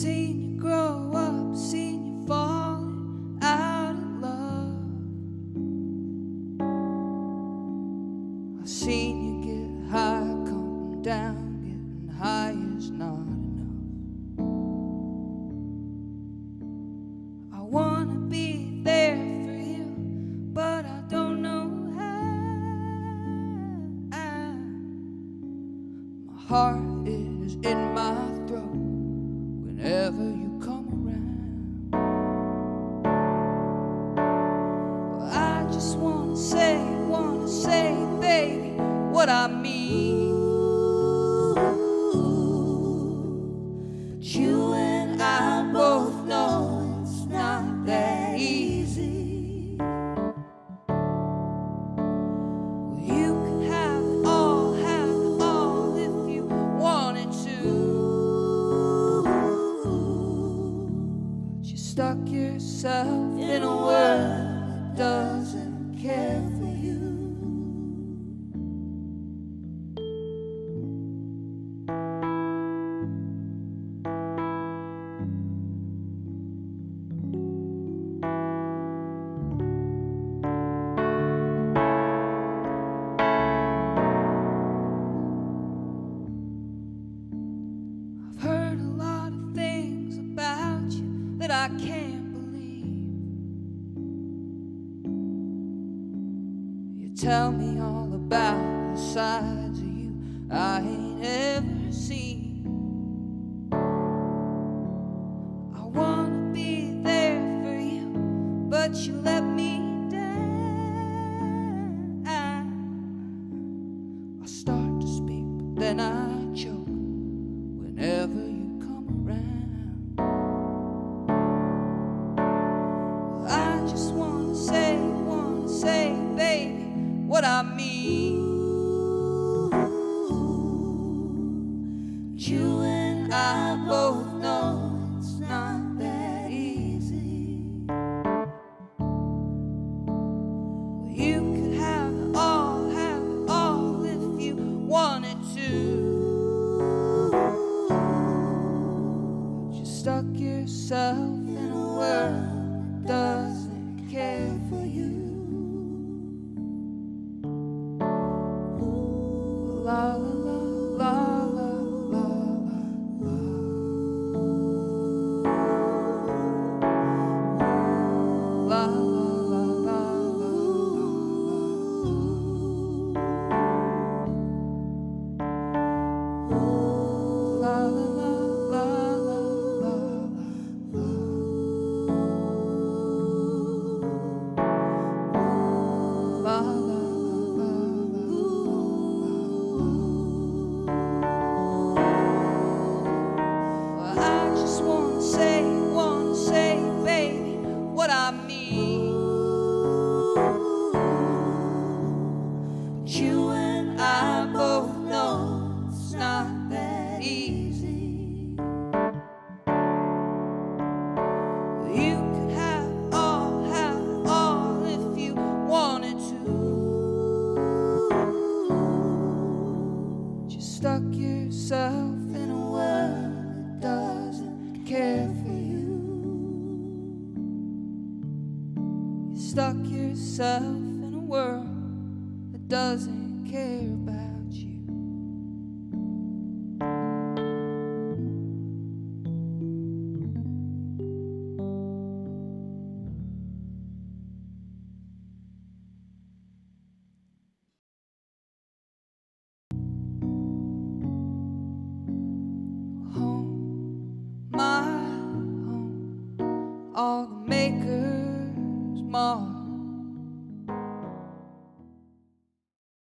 Seen you grow up, seen you fall out of love. I've seen you get high, come down, getting high is not enough. I want to be there for you, but I don't know how. My heart is in my throat whenever you come around. Well, I just wanna say, baby, what I mean. Ooh, but you and I both know it's not that easy. Well, you can have it all if you wanted to. Stuck yourself in a world that doesn't care for you. I've heard a lot of things about you that I can't believe. You tell me all about the sides of you I ain't ever seen. I wanna be there for you, but you let me down. I start to speak, but then I choke whenever you come around. Say, baby, what I mean. Ooh, you and I both know it's not that easy. Well, you could have it all if you wanted to. But you stuck yourself in a world that doesn't care for you. La la la la la la la la la la la la la. Stuck yourself in a world that doesn't care for you. You stuck yourself in a world that doesn't care about you. All the Maker's Mark.